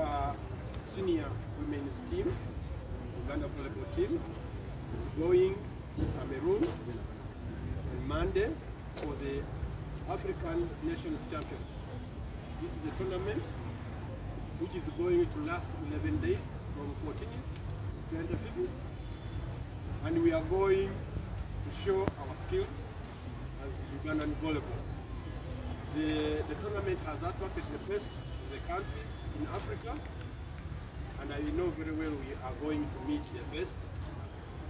our senior women's team, Uganda volleyball team, is going to Cameroon on Monday for the African Nations Championship. This is a tournament which is going to last 11 days from 14th to 25th, and we are going to show our skills as Ugandan volleyball. The tournament has attracted the best of the countries in Africa, and I know very well we are going to meet the best.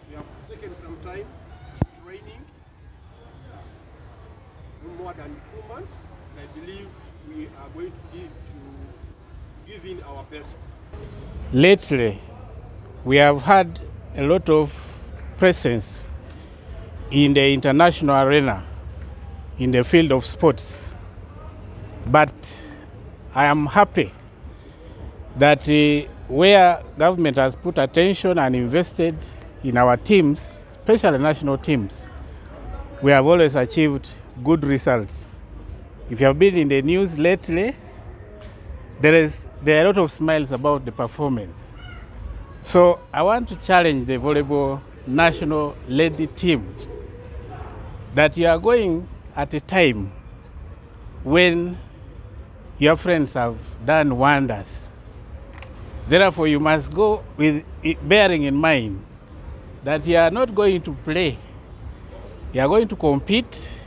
We have taken some time training, no more than 2 months, and I believe we are going to give in our best. Lately, we have had a lot of presence in the international arena in the field of sports, but I am happy that where government has put attention and invested in our teams, especially national teams, we have always achieved good results. If you have been in the news lately, there are a lot of smiles about the performance. So I want to challenge the volleyball national lady team that you are going at a time when your friends have done wonders. Therefore, you must go with it, bearing in mind that you are not going to play. You are going to compete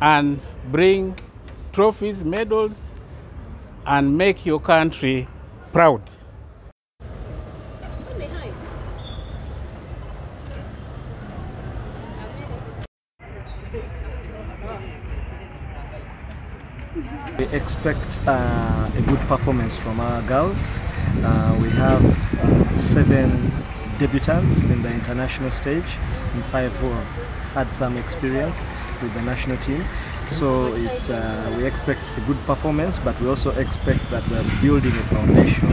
and bring trophies, medals, and make your country proud. We expect a good performance from our girls. We have 7 debutants in the international stage and 5 who have had some experience with the national team. So it's, we expect a good performance, but we also expect that we are building a foundation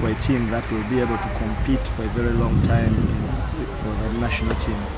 for a team that will be able to compete for a very long time for the national team.